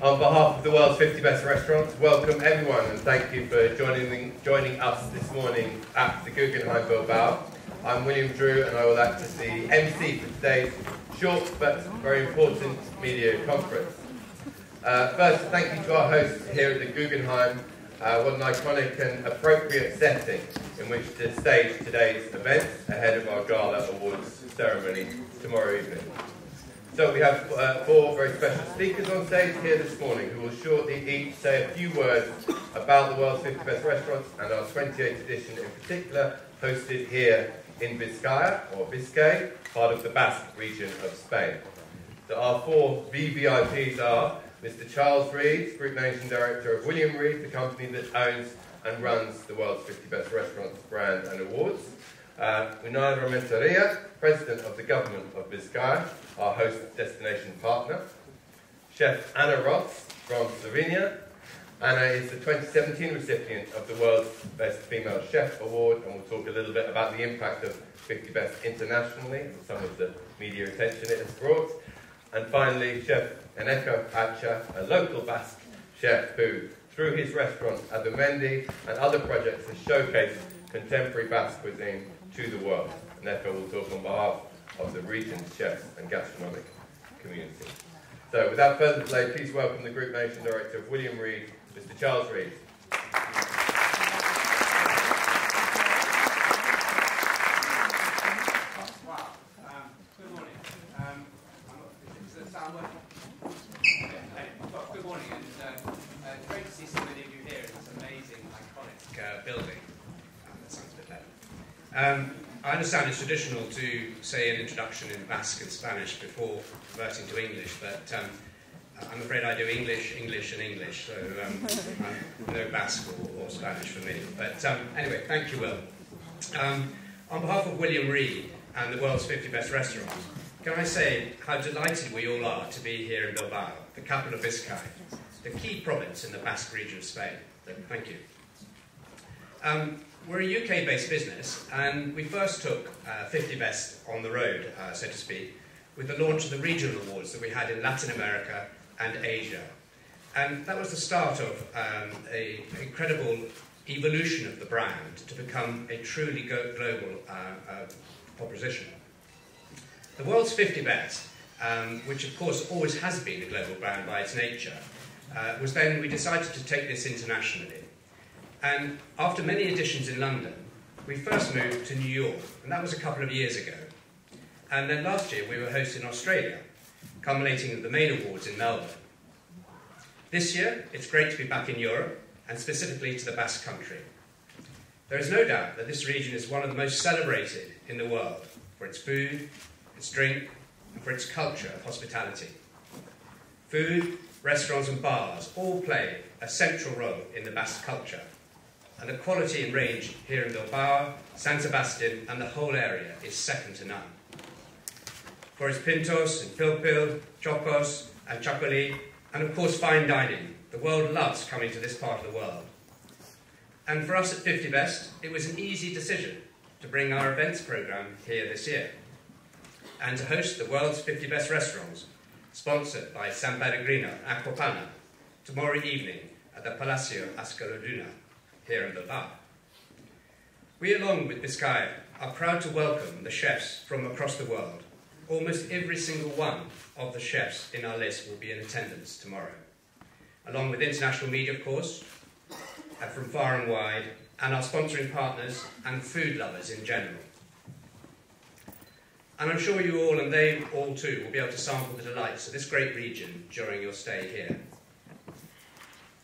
On behalf of the world's 50 best restaurants, welcome everyone and thank you for joining us this morning at the Guggenheim Bilbao. I'm William Drew and I will act as the MC for today's short but very important media conference. First, thank you to our hosts here at the Guggenheim. What an iconic and appropriate setting in which to stage today's event ahead of our Gala Awards ceremony tomorrow evening. So we have four very special speakers on stage here this morning who will shortly each say a few words about the world's 50 best restaurants and our 28th edition in particular, hosted here in Vizcaya, or Biscay, part of the Basque region of Spain. So our four VVIPs are Mr. Charles Reed, Group Managing Director of William Reed, the company that owns and runs the world's 50 best restaurants brand and awards. Unai Rementeria, President of the Government of Vizcaya, our host destination partner. Chef Ana Roš from Slovenia. Ana is the 2017 recipient of the World's Best Female Chef Award, and we'll talk a little bit about the impact of 50 Best internationally and some of the media attention it has brought. And finally, Chef Eneko Atxa, a local Basque chef who, through his restaurant Azurmendi and other projects, has showcased contemporary Basque cuisine to the world. Eneko will talk on behalf of the region's chefs and gastronomic community. So without further delay, please welcome the Group Managing Director of William Reed, Mr. Charles Reed. I understand it's traditional to say an introduction in Basque and Spanish before converting to English, but I'm afraid I do English, English and English, so no Basque or Spanish for me. But anyway, thank you, Will. On behalf of William Reed and the world's 50 best restaurants, can I say how delighted we all are to be here in Bilbao, the capital of Biscay, the key province in the Basque region of Spain. So, thank you. We're a UK-based business, and we first took 50 Best on the road, so to speak, with the launch of the regional awards that we had in Latin America and Asia. And that was the start of an incredible evolution of the brand to become a truly global proposition. The world's 50 Best, which of course always has been a global brand by its nature, was then we decided to take this internationally. And after many editions in London, we first moved to New York, and that was a couple of years ago. And then last year, we were hosted in Australia, culminating with the MIDE Awards in Melbourne. This year, it's great to be back in Europe, and specifically to the Basque Country. There is no doubt that this region is one of the most celebrated in the world for its food, its drink, and for its culture of hospitality. Food, restaurants and bars all play a central role in the Basque culture. And the quality and range here in Bilbao, San Sebastian and the whole area is second to none. For its pintos and pilpil, chocos and chacolí, and of course fine dining, the world loves coming to this part of the world. And for us at 50 Best, it was an easy decision to bring our events programme here this year and to host the world's 50 best restaurants, sponsored by Sanpellegrino and Aquapana, tomorrow evening at the Palacio Ascaloduna, here in Bilbao. We, along with Biscaya, are proud to welcome the chefs from across the world. Almost every single one of the chefs in our list will be in attendance tomorrow, along with international media, of course, and from far and wide, and our sponsoring partners and food lovers in general. And I'm sure you all, and they all too, will be able to sample the delights of this great region during your stay here.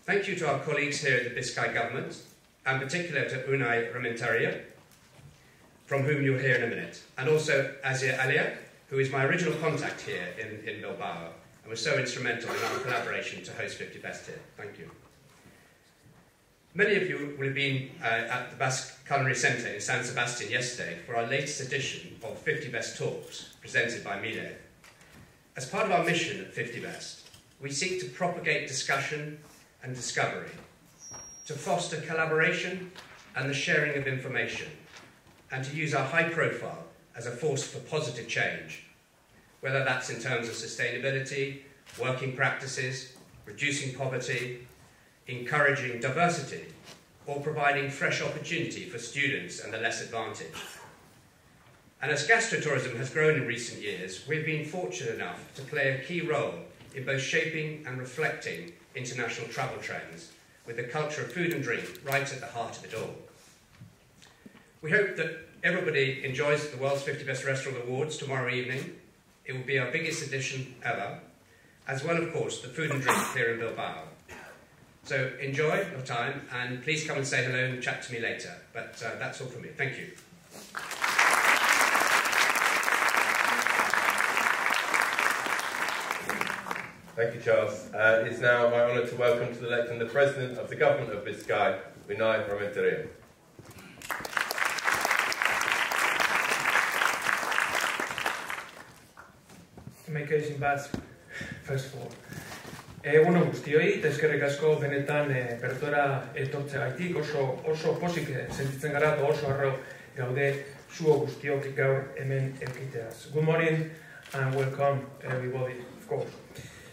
Thank you to our colleagues here at the Biscay government, and particularly to Unai Rementeria, from whom you'll hear in a minute, and also Azier Aliak, who is my original contact here in Bilbao, and was so instrumental in our collaboration to host 50 Best here. Thank you. Many of you will have been at the Basque Culinary Centre in San Sebastian yesterday for our latest edition of 50 Best Talks, presented by MIDE. As part of our mission at 50 Best, we seek to propagate discussion and discovery, to foster collaboration and the sharing of information, and to use our high profile as a force for positive change, whether that's in terms of sustainability, working practices, reducing poverty, encouraging diversity, or providing fresh opportunity for students and the less advantaged. And as gastrotourism has grown in recent years, we've been fortunate enough to play a key role in both shaping and reflecting international travel trends, with the culture of food and drink right at the heart of it all. We hope that everybody enjoys the World's 50 Best Restaurant Awards tomorrow evening. It will be our biggest edition ever, as well, of course, the food and drink here in Bilbao. So enjoy your time, and please come and say hello and chat to me later. But that's all from me. Thank you. Thank you, Charles. It's now my honour to welcome to the lectern the President of the Government of Biscay, Unai Rementeria. Me quedo sin Basque, first of all. Bueno, guztioi, eskerrik asko benetan bertora etortzeagaitik, oso pozik sentitzen gara, oso harro gaude zuo guztiok gaur hemen elkiteaz. Good morning and welcome everybody, of course.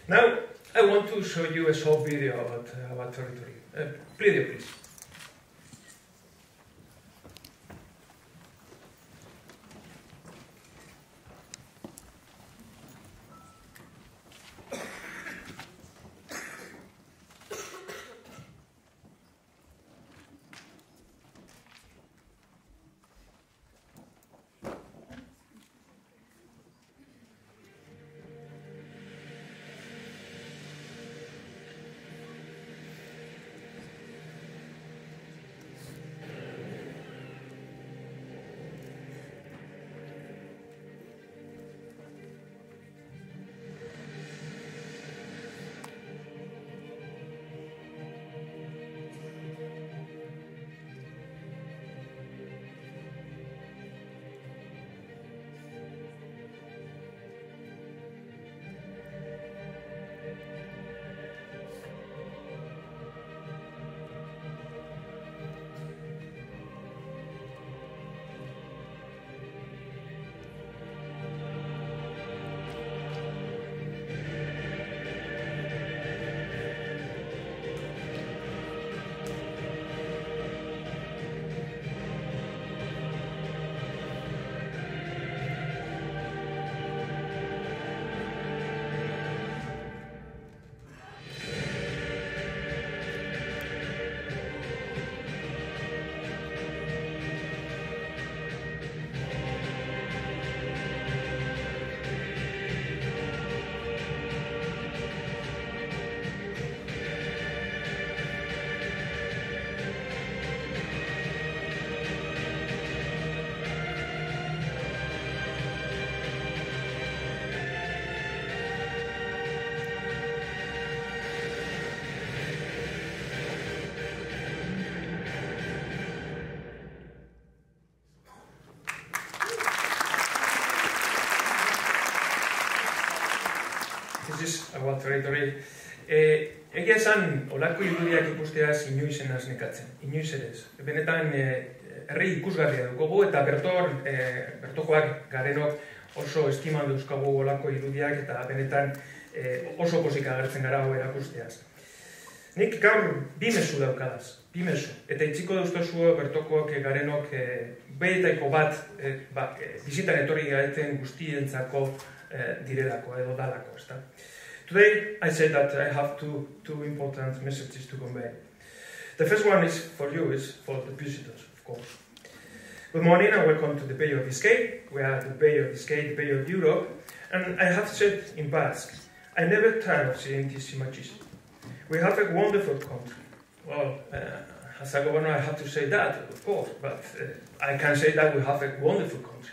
Now, I want to show you a short video about territory. Video, please. About territory. Egia esan, olako irudiak ikusteaz inoiz enaz nekatzen, inoiz ere ez. Benetan, herri ikusgarria dugu eta bertokoak garenok oso estiman dauzkagu olako irudiak eta benetan oso pozik agertzen gara hau erakusteaz. Nik gaur bimezu daukadaz, bimezu. Eta itxiko dauztazua bertokoak garenok behetaiko bat bizitan etorri gareten guztientzako direlako edo dalako, ezta? Today, I said that I have two important messages to convey. The first one is for you, is for the visitors, of course. Good morning and welcome to the Bay of Biscay. We are the Bay of Biscay, the Bay of Europe. And I have said in Basque, I never tire of seeing these images. We have a wonderful country. Well, as a governor, I have to say that, of course, but I can say that we have a wonderful country.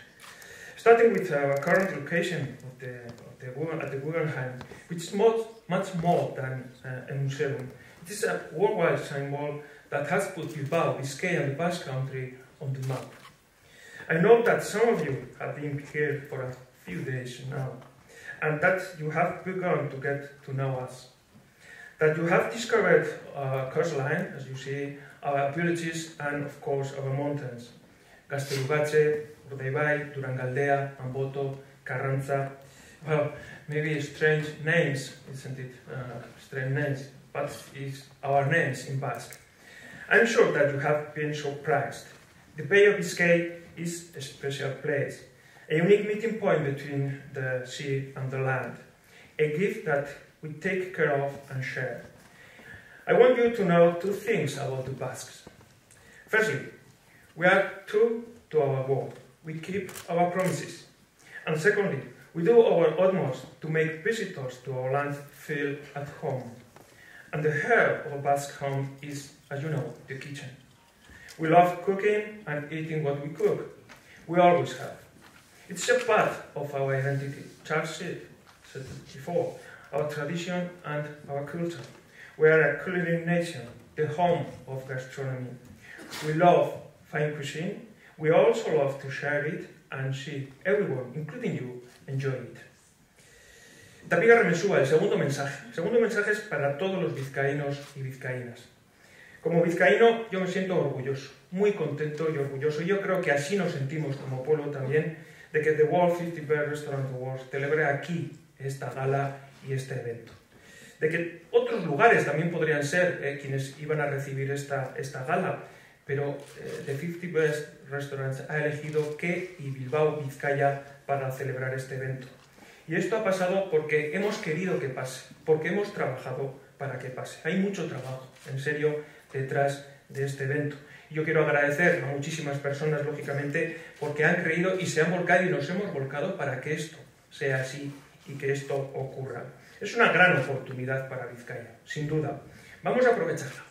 Starting with our current location of at the Guggenheim, which is much more than a museum. It is a worldwide symbol that has put Bilbao, Biscay and the Basque Country on the map. I know that some of you have been here for a few days now, and that you have begun to get to know us. That you have discovered our coastline, as you see, our villages and, of course, our mountains. Castellubache, Urdaibai, Durangaldea, Amboto, Carranza, Well, maybe strange names, isn't it? Strange names, but it's our names in Basque. I'm sure that you have been surprised. The Bay of Biscay is a special place, a unique meeting point between the sea and the land, a gift that we take care of and share. I want you to know two things about the Basques. Firstly, we are true to our word. We keep our promises. And secondly, we do our utmost to make visitors to our land feel at home. And the heart of a Basque home is, as you know, the kitchen. We love cooking and eating what we cook. We always have. It's a part of our identity. Charles Reed said it before, our tradition and our culture. We are a culinary nation, the home of gastronomy. We love fine cuisine. We also love to share it and see everyone, including you, enjoy it. Tapiga Remensúa, el segundo mensaje es para todos los vizcaínos y vizcaínas. Como vizcaíno yo me siento orgulloso, muy contento y orgulloso, y yo creo que así nos sentimos como pueblo también, de que The World 50 Best Restaurants Awards celebre aquí esta gala y este evento. De que otros lugares también podrían ser quienes iban a recibir esta gala, pero The 50 Best Restaurants ha elegido que y Bilbao, Vizcaya, para celebrar este evento. Y esto ha pasado porque hemos querido que pase, porque hemos trabajado para que pase. Hay mucho trabajo, en serio, detrás de este evento. Yo quiero agradecer a muchísimas personas, lógicamente, porque han creído y se han volcado y nos hemos volcado para que esto sea así y que esto ocurra. Es una gran oportunidad para Vizcaya, sin duda. Vamos a aprovecharla.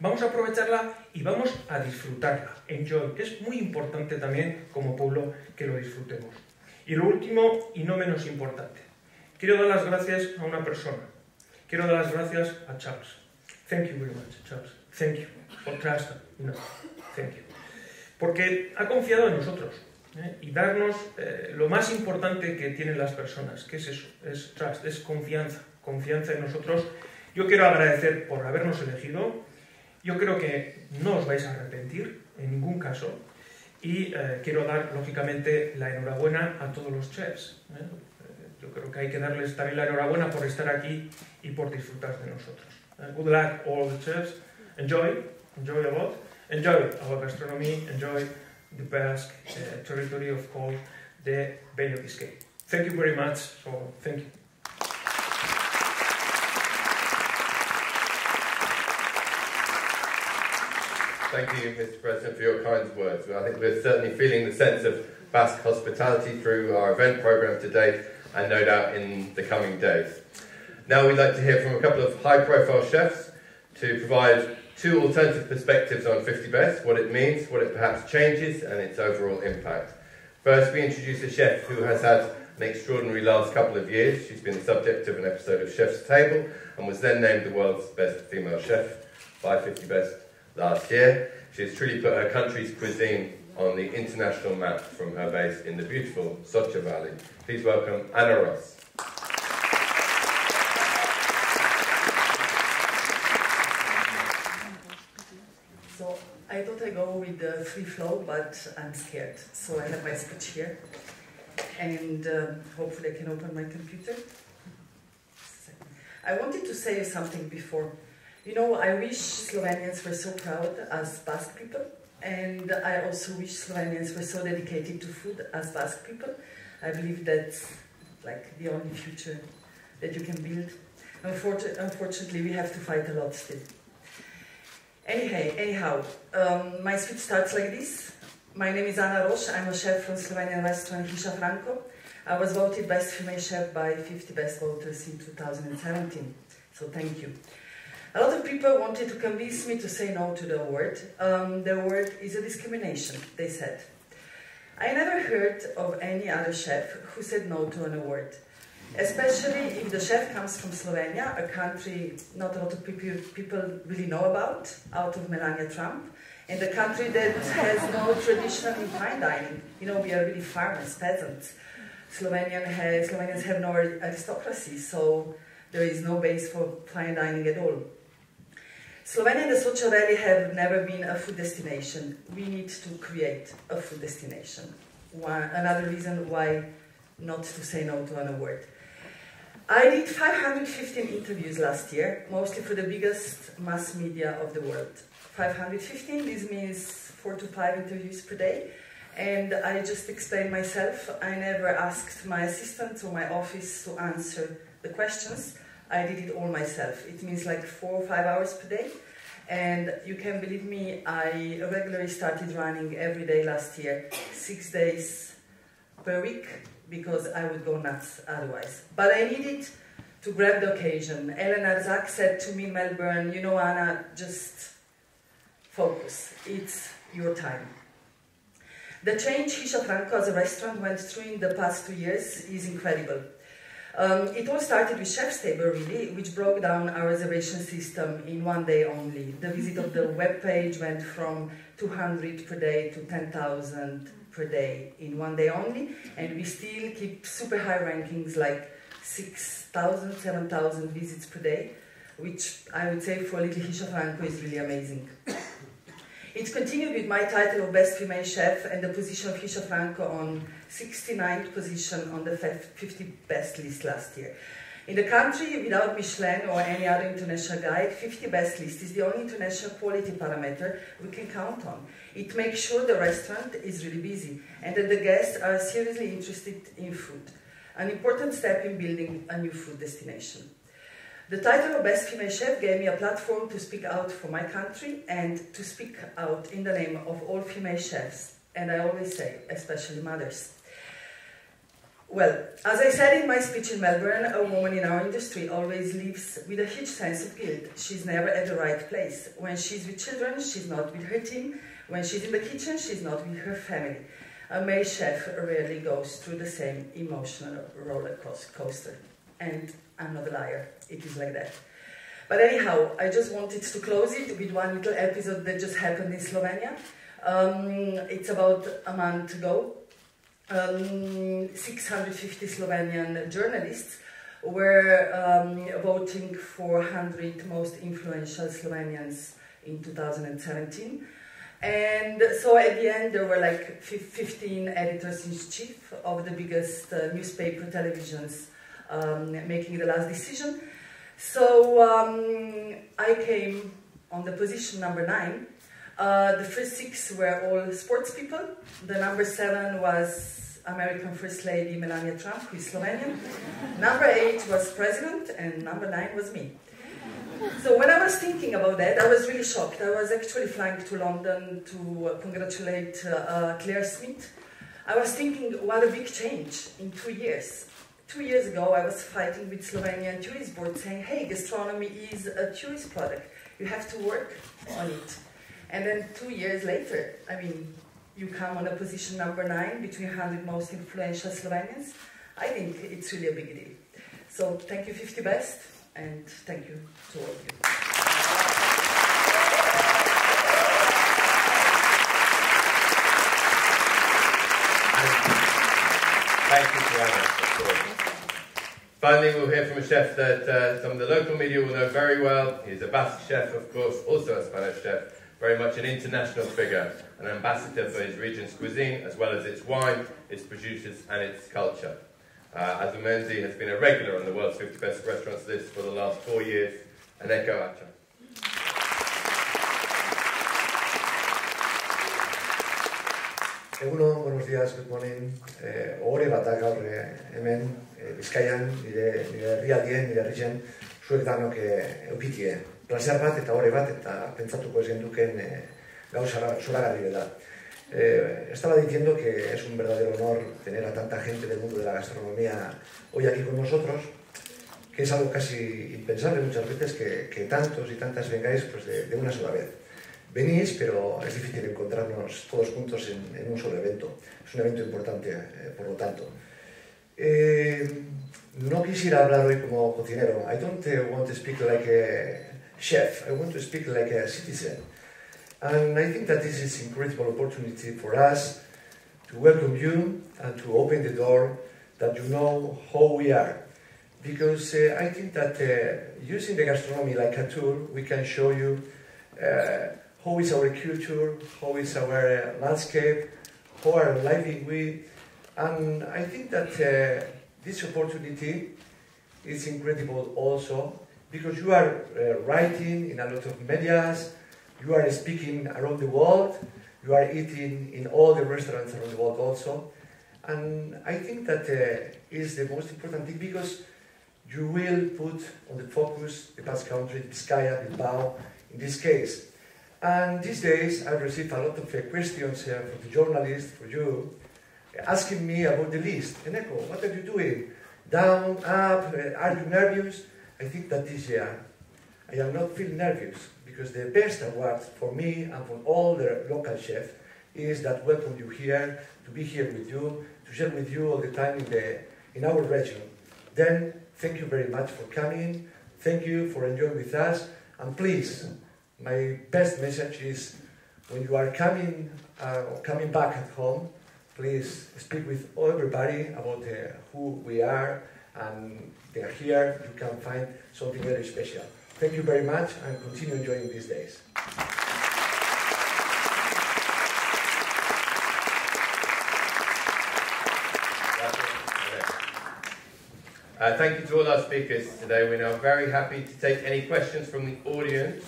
Vamos a aprovecharla y vamos a disfrutarla. Enjoy. Es muy importante también como pueblo que lo disfrutemos. Y lo último y no menos importante. Quiero dar las gracias a una persona. Quiero dar las gracias a Charles. Thank you very much, Charles. Thank you. For trust. No. Thank you. Porque ha confiado en nosotros y darnos lo más importante que tienen las personas. ¿Qué es eso? Es trust, es confianza. Confianza en nosotros. Yo quiero agradecer por habernos elegido. Yo creo que no os vais a arrepentir, en ningún caso, y quiero dar, lógicamente, la enhorabuena a todos los chefs. Yo creo que hay que darles también la enhorabuena por estar aquí y por disfrutar de nosotros. Good luck all the chefs. Enjoy a lot. Enjoy our gastronomy, enjoy the Basque territory of called the Bay of Biscay. Thank you very much, so thank you. Thank you, Mr. President, for your kind words. I think we're certainly feeling the sense of Basque hospitality through our event programme today and no doubt in the coming days. Now we'd like to hear from a couple of high-profile chefs to provide two alternative perspectives on 50 Best, what it means, what it perhaps changes and its overall impact. First, we introduce a chef who has had an extraordinary last couple of years. She's been the subject of an episode of Chef's Table and was then named the world's best female chef by 50 Best. Last year, she has truly put her country's cuisine on the international map from her base in the beautiful Soča Valley. Please welcome Ana Roš. So, I thought I'd go with the free flow, but I'm scared. So I have my speech here. And hopefully I can open my computer. I wanted to say something before. You know, I wish Slovenians were so proud as Basque people, and I also wish Slovenians were so dedicated to food as Basque people. I believe that's like the only future that you can build. Unfortunately, we have to fight a lot still. Anyhow, my speech starts like this. My name is Ana Roš. I'm a chef from Slovenian restaurant Hiša Franko. I was voted Best Female Chef by 50 Best Voters in 2017, so thank you. A lot of people wanted to convince me to say no to the award. The award is a discrimination, they said. I never heard of any other chef who said no to an award, especially if the chef comes from Slovenia, a country not a lot of people really know about, out of Melania Trump, and a country that has no tradition in fine dining. You know, we are really farmers, peasants. Slovenians have no aristocracy, so there is no base for fine dining at all. Slovenia and the Soča Valley have never been a food destination. We need to create a food destination. Another reason why not to say no to an award. I did 515 interviews last year, mostly for the biggest mass media of the world. 515, this means 4 to 5 interviews per day. And I just explained myself. I never asked my assistant or my office to answer the questions. I did it all myself. It means like 4 or 5 hours per day. And you can believe me, I regularly started running every day last year, 6 days per week, because I would go nuts otherwise. But I needed to grab the occasion. Elena Zak said to me in Melbourne, you know, Anna, just focus. It's your time. The change Hiša Franko as a restaurant went through in the past 2 years is incredible. It all started with Chef's Table, really, which broke down our reservation system in 1 day only. The visit of the webpage went from 200 per day to 10,000 per day in 1 day only, and we still keep super high rankings, like 6,000, 7,000 visits per day, which I would say for little Hiša Franko is really amazing. It continued with my title of Best Female Chef and the position of Hiša Franko on 69th position on the 50 Best list last year. In the country, without Michelin or any other international guide, 50 Best list is the only international quality parameter we can count on. It makes sure the restaurant is really busy and that the guests are seriously interested in food, an important step in building a new food destination. The title of Best Female Chef gave me a platform to speak out for my country and to speak out in the name of all female chefs, and I always say, especially mothers. Well, as I said in my speech in Melbourne, a woman in our industry always lives with a huge sense of guilt. She's never at the right place. When she's with children, she's not with her team. When she's in the kitchen, she's not with her family. A male chef rarely goes through the same emotional roller coaster. And I'm not a liar, it is like that. But anyhow, I just wanted to close it with one little episode that just happened in Slovenia. It's about a month ago. 650 Slovenian journalists were voting for 100 most influential Slovenians in 2017. And so at the end, there were like 15 editors-in-chief of the biggest newspaper televisions making the last decision. So I came on the position number 9. The first 6 were all sports people. The number 7 was American First Lady Melania Trump, who is Slovenian. Number 8 was president, and number 9 was me. So when I was thinking about that, I was really shocked. I was actually flying to London to congratulate Claire Smith. I was thinking, what a big change in 2 years. 2 years ago, I was fighting with Slovenian Tourist Board saying, hey, gastronomy is a tourist product. You have to work on it. And then 2 years later, I mean, you come on a position number 9 between 100 most influential Slovenians. I think it's really a big deal. So thank you, 50 Best, and thank you to all of you. Thank you, Joanna. Finally, we'll hear from a chef that some of the local media will know very well. He's a Basque chef, of course, also a Spanish chef, very much an international figure, an ambassador for his region's cuisine, as well as its wine, its producers, and its culture. Azurmendi has been a regular on the World's 50 Best Restaurants list for the last 4 years. Eneko Atxa. Egunon, buenos días, good morning. Ohore bat gaur hemen, Bizkaian, nire herrialdien, nire herrien, zuek danok eukitie. Plazer bat eta ohore bat eta pentsatuko ez genduken gauza zoragarri dela. Estaba diciendo que es un verdadero honor tener a tanta gente del mundo de la gastronomía hoy aquí con nosotros, que es algo casi impensable muchas veces que tantos y tantas vengáis de una sola vez. Venís, pero es difícil encontrarnos todos juntos en un solo evento. Es un evento importante, por lo tanto. No quisiera hablar hoy como cocinero. I don't want to speak like a chef. I want to speak like a citizen. And I think that this is an incredible opportunity for us to welcome you and to open the door that you know how we are. Because I think that using the gastronomy like a tool, we can show you how is our culture, how is our landscape, how are living we, And I think that this opportunity is incredible also because you are writing in a lot of medias, you are speaking around the world, you are eating in all the restaurants around the world also. And I think that is the most important thing because you will put on the focus the Basque Country, Bizkaia, Bilbao, in this case. And these days I received a lot of questions from the journalists, for you, asking me about the list. Eneko, what are you doing? Down, up, are you nervous? I think that this year I am not feeling nervous because the best award for me and for all the local chefs is that welcome you here, to be here with you, to share with you all the time in our region. Then, thank you very much for coming, thank you for enjoying with us, and please, my best message is when you are coming or coming back at home, please speak with everybody about who we are, and they are here, you can find something very special. Thank you very much, and continue enjoying these days. Thank you to all our speakers today. We're now very happy to take any questions from the audience.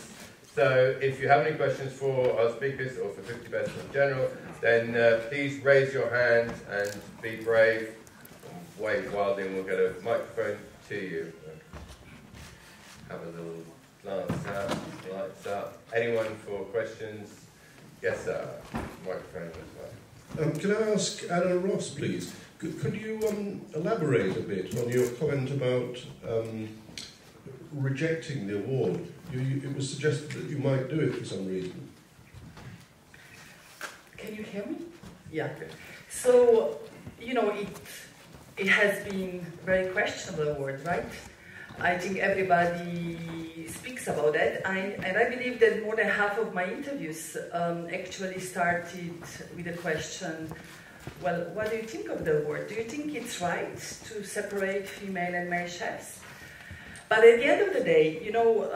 So if you have any questions for our speakers or for 50 Best in general, then please raise your hand and be brave. Wave wildly and we'll get a microphone to you. Have a little glance out, lights up. Anyone for questions? Yes, sir. Microphone as well. Can I ask Ana Roš, please? Could you elaborate a bit on your comment about rejecting the award? It was suggested that you might do it for some reason. Can you hear me? Yeah. So, you know, it has been a very questionable award, right? I think everybody speaks about that. And I believe that more than half of my interviews actually started with a question, well, what do you think of the award? Do you think it's right to separate female and male chefs? But at the end of the day, you know,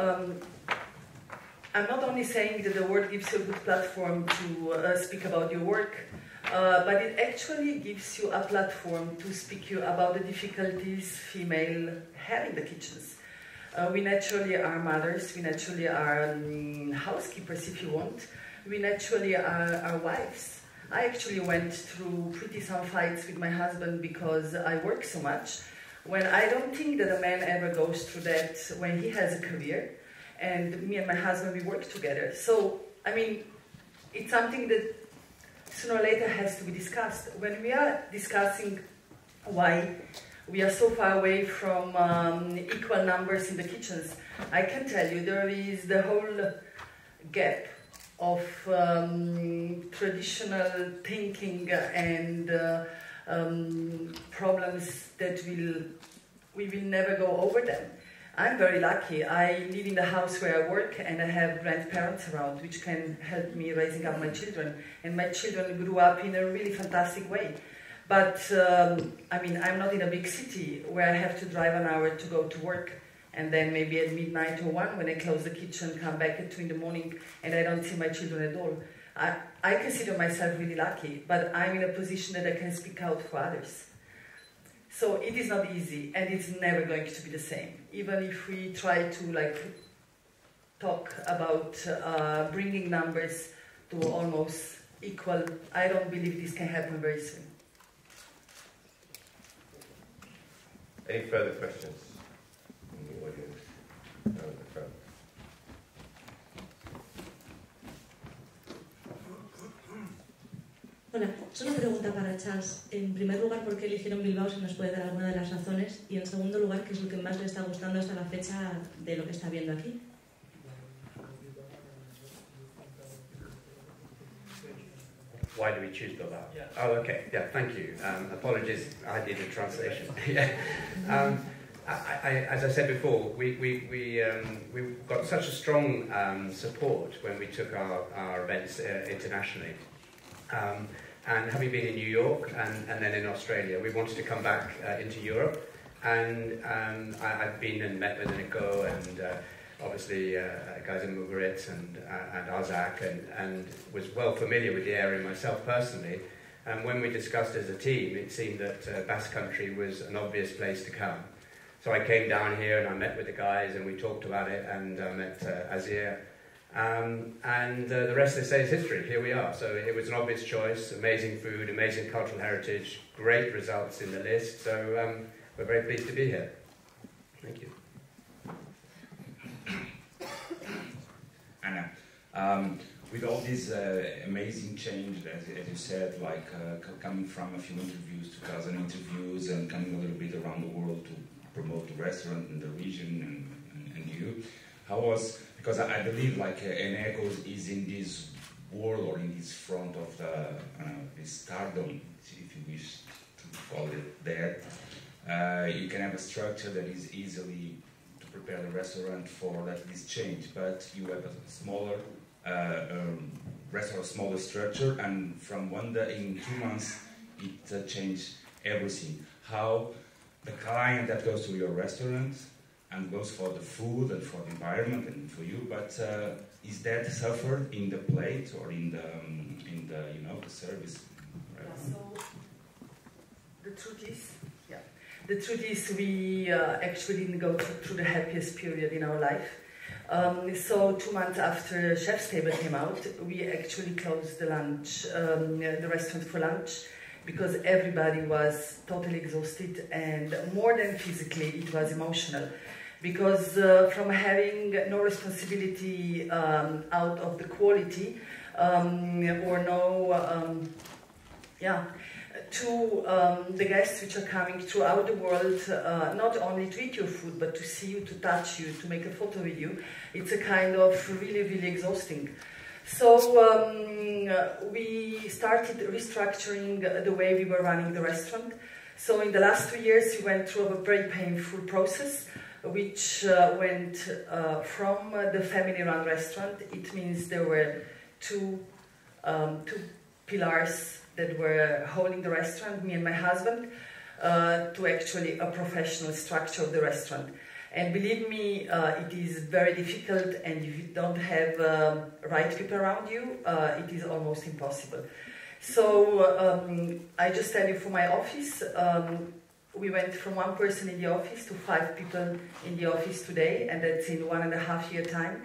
I'm not only saying that the award gives you a good platform to speak about your work, but it actually gives you a platform to speak about the difficulties female have in the kitchens. We naturally are mothers, we naturally are housekeepers, if you want, we naturally are wives. I actually went through pretty some fights with my husband because I work so much, when I don't think that a man ever goes through that when he has a career, and me and my husband, we work together. So, I mean, it's something that sooner or later has to be discussed. When we are discussing why we are so far away from equal numbers in the kitchens, I can tell you there is the whole gap of traditional thinking and problems that we will never go over them. I'm very lucky. I live in the house where I work and I have grandparents around which can help me raising up my children. And my children grew up in a really fantastic way. But I mean, I'm not in a big city where I have to drive an hour to go to work. And then maybe at midnight or 1 when I close the kitchen, come back at 2 in the morning and I don't see my children at all. I consider myself really lucky, but I'm in a position that I can speak out for others. So it is not easy and it's never going to be the same. Even if we try to like talk about bringing numbers to almost equal, I don't believe this can happen very soon. Any further questions? Hola, solo una pregunta para Charles. En primer lugar, ¿por qué eligieron Bilbao? Si nos puede dar alguna de las razones. Y en segundo lugar, ¿qué es lo que más le está gustando hasta la fecha de lo que está viendo aquí? Why do we choose Bilbao? Yeah. Oh, okay. Yeah, thank you. Apologies, I did a translation. Yeah. As I said before, we got such a strong support when we took our events internationally. And having been in New York and then in Australia, we wanted to come back into Europe. And I've been and met with Eneko and obviously guys in Mugaritz and Arzak and was well familiar with the area myself personally. And when we discussed as a team, it seemed that Basque Country was an obvious place to come. So I came down here and I met with the guys and we talked about it, and I met Azier. The rest, they say, is history. Here we are. So it was an obvious choice. Amazing food, amazing cultural heritage, great results in the list. So we're very pleased to be here. Thank you. Anna, with all this amazing change, as you said, like coming from a few interviews to 1,000 interviews and coming a little bit around the world to promote the restaurant and the region and you, how was... Because I believe, like, Eneko is in this world or in this front of the, this stardom, if you wish to call it that. You can have a structure that is easily to prepare the restaurant for that this change, but you have a smaller restaurant, smaller structure, and from one day in 2 months, it changed everything. How the client that goes to your restaurant and goes for the food and for the environment and for you, but is that suffered in the plate or in the the service? Right? Yeah, so the truth is, we actually didn't go through the happiest period in our life. So 2 months after Chef's Table came out, we actually closed the lunch, the restaurant for lunch, because everybody was totally exhausted, and more than physically, it was emotional. Because from having no responsibility out of the quality, or no, to the guests which are coming throughout the world, not only to eat your food, but to see you, to touch you, to make a photo with you, it's a kind of really, really exhausting. So we started restructuring the way we were running the restaurant. So in the last 2 years, we went through a very painful process, which went from the family-run restaurant. It means there were two pillars that were holding the restaurant, me and my husband, to actually a professional structure of the restaurant. And believe me, it is very difficult, and if you don't have right people around you, it is almost impossible. So I just tell you, for my office, we went from one person in the office to 5 people in the office today, and that's in 1.5 year time.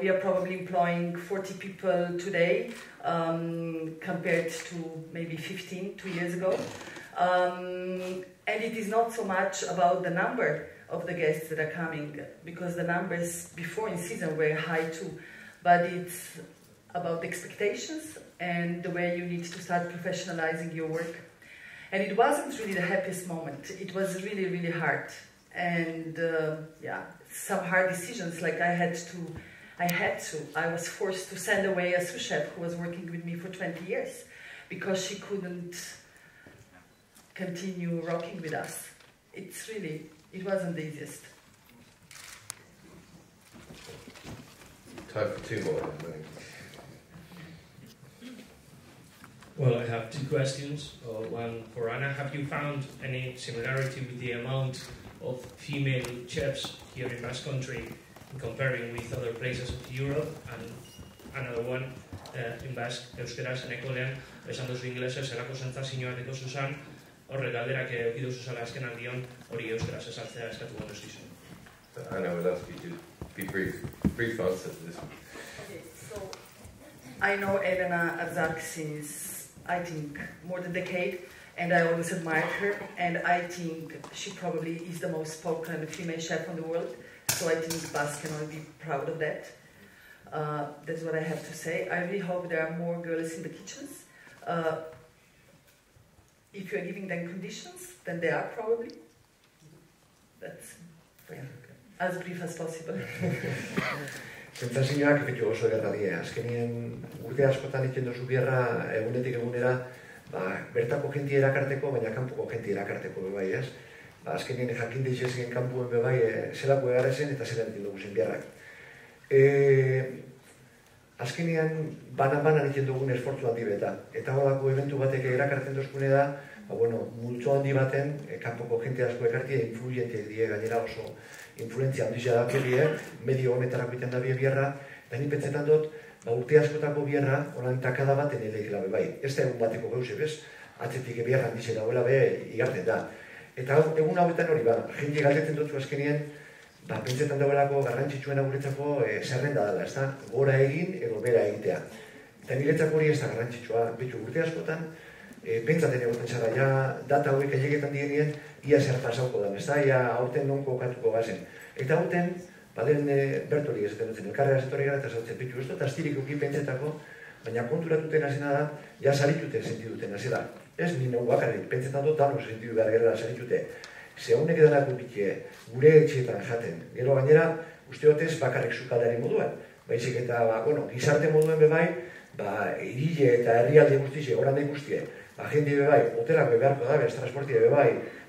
We are probably employing 40 people today, compared to maybe 15, 2 years ago. And it is not so much about the number of the guests that are coming, because the numbers before in season were high too, but it's about expectations and the way you need to start professionalizing your work. And it wasn't really the happiest moment. It was really, really hard. And some hard decisions, like I was forced to send away a sous chef who was working with me for 20 years because she couldn't continue rocking with us. It's really, it wasn't the easiest. Time for 2 more. Well, I have 2 questions. One for Anna. Have you found any similarity with the amount of female chefs here in Basque Country comparing with other places of Europe? And another one, in Basque, euskeraz, enekolean, esan duzu inglesez, erako zentza zinoateko zuzan, horre galderak eukidu zuzala azken aldion, hori euskeraz ezartzea eskatu gondo zizun. Anna, we'll ask you to be brief answer to this one. Okay, so I know Elena Arzak since, I think, more than a decade, and I always admired her, and I think she probably is the most spoken female chef in the world, so I think Basque can only be proud of that. That's what I have to say. I really hope there are more girls in the kitchens. If you're giving them conditions, then they are probably. That's as brief as possible. Zentazioak efektu oso gertatie. Azkenien urte askotan ikendu zubierra egunetik egunera, bertako jentia erakarteko, baina kanpoko jentia erakarteko bebai, ez? Azkenien jakin ditxezien kanpuen bebai zelako egarrezen eta zelan ikendu guzen bierrak. Azkenean banan-banan egiten dugun esfortzu handi beta. Eta horako eventu batek erakartzen dozkune da, multzo handi baten, kanpoko jente asko ekartia, influentia die, gainera oso influentzia handia da, medio honetarako egiten da bierra, eta nipentzetan dut, urte askotako bierra, holan takada bat eneleik labe bai. Ez da egun bateko gauze bez, atzetik bierra handizen dagoela be igarten da. Eta egun hauetan hori, jende galdetzen dutzu azkenien, pentsetan dagoelako garrantzitsuena guretzako zerrenda dela, ez da, gora egin edo bera egitea. Eta niretzako hori ez da garrantzitsua, betxu urte askotan, pentsaten egoten zara, ja data horiek ailegetan dienien, ia zertazauko da, ez da, ia aurten non kokatuko gazen. Eta aurten, baden bertori ezaten dutzen, elkarrera zetorri gara eta zautzen betxu, ez dut astirik uki pentsetako, baina konturatuten azena da, ja zarituten sentiduten, azela. Ez nino bakarrik, pentsetan dut, danos sentidu gara gerela zaritute. Ze honek edanako bitie, gure etxetan jaten. Gero gainera, usteotez bakarrik zukaldari moduan. Baizik eta, bueno, gizarte moduen bebai, irile eta herrialde guztize, horande guztie. Jende bebai, hotelak beharko da, behaz transportia bebai,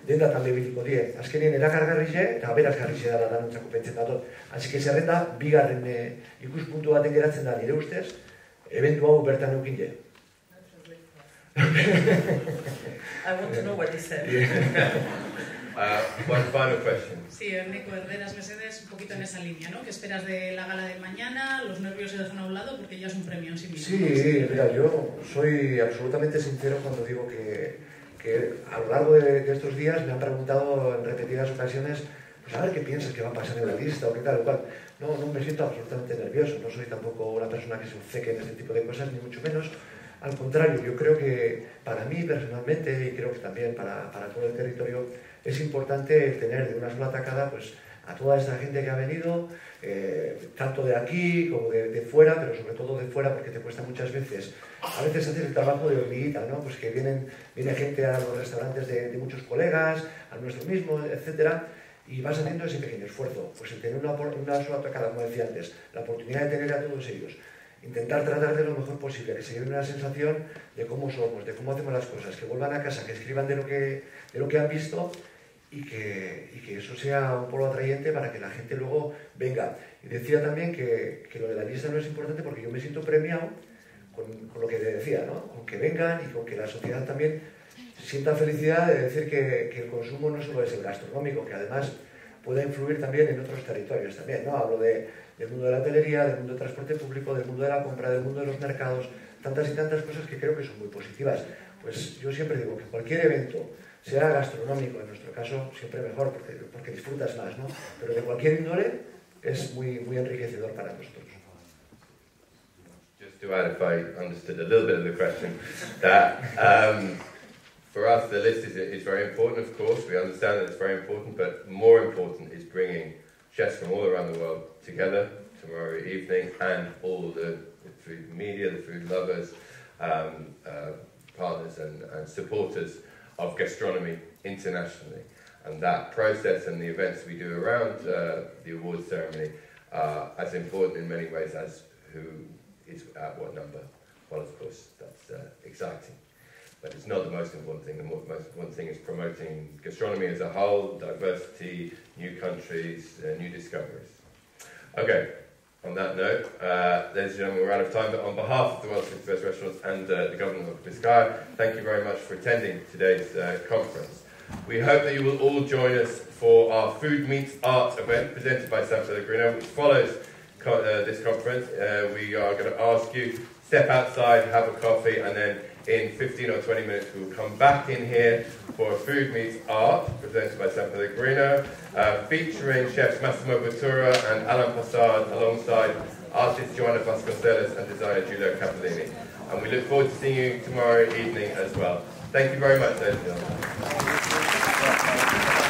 dendatan bebiliko die. Azkenien erakargarrize eta berazgarrize dara danontzako pentsetatut. Antzik ez errenda, bigarren ikuspuntu baten geratzen da nire ustez, ebentu hau bertan eukinde. I want to know what he said. One final question. Sí, Eneko, Herreras Mesedes, un poquito en esa línea, ¿no? ¿Qué esperas de la gala de mañana? ¿Los nervios se dejan a un lado? Porque ya es un premio en sí mismo. Sí, mira, yo soy absolutamente sincero cuando digo que a lo largo de estos días me han preguntado en repetidas ocasiones, pues a ver qué piensas que va a pasar en la lista o qué tal o cual. No, no me siento absolutamente nervioso, no soy tampoco una persona que se obceque en este tipo de cosas, ni mucho menos. Al contrario, yo creo que para mí personalmente y creo que también para todo el territorio es importante tener de una sola tacada pues, a toda esta gente que ha venido, tanto de aquí como de fuera, pero sobre todo de fuera porque te cuesta muchas veces. A veces haces el trabajo de hormiguita, ¿no? Pues que viene gente a los restaurantes de muchos colegas, a nuestro mismo, etc. Y vas haciendo ese pequeño esfuerzo, pues el tener una sola tacada, como decía antes, la oportunidad de tener a todos ellos. Intentar tratar de lo mejor posible, que se lleven una sensación de cómo somos, de cómo hacemos las cosas, que vuelvan a casa, que escriban de lo que han visto y que eso sea un polo atrayente para que la gente luego venga. Y decía también que lo de la lista no es importante porque yo me siento premiado con lo que te decía, ¿no? Con que vengan y con que la sociedad también sienta felicidad de decir que el consumo no solo es el gastronómico, que además puede influir también en otros territorios también, ¿no? Hablo del mundo de la hotelería, del mundo del transporte público, del mundo de la compra, del mundo de los mercados, tantas y tantas cosas que creo que son muy positivas. Pues yo siempre digo que cualquier evento, sea gastronómico, en nuestro caso siempre mejor porque disfrutas más, ¿no? Pero de cualquier índole es muy, muy enriquecedor para nosotros. Just to add, if I understood a little bit of the question, that for us the list is very important, of course, we understand that it's very important, but more important is bringing chefs from all around the world together tomorrow evening, and all the food media, the food lovers, partners and supporters of gastronomy internationally. And that process and the events we do around the awards ceremony are as important in many ways as who is at what number. Well, of course, that's exciting. But it's not the most important thing. The most important thing is promoting gastronomy as a whole, diversity, new countries, new discoveries. Okay, on that note, ladies and gentlemen, we're out of time, but on behalf of the World's 50 Best Restaurants and the government of Biscay, thank you very much for attending today's conference. We hope that you will all join us for our Food Meets Art event presented by Sanpellegrino, which follows this conference. We are going to ask you, step outside, have a coffee, and then in 15 or 20 minutes we'll come back in here for Food Meets Art, presented by Sanpellegrino, featuring chefs Massimo Bottura and Alan Passard, alongside artist Joanna Vasconcelos and designer Giulio Cavallini. And we look forward to seeing you tomorrow evening as well. Thank you very much, ladies and gentlemen.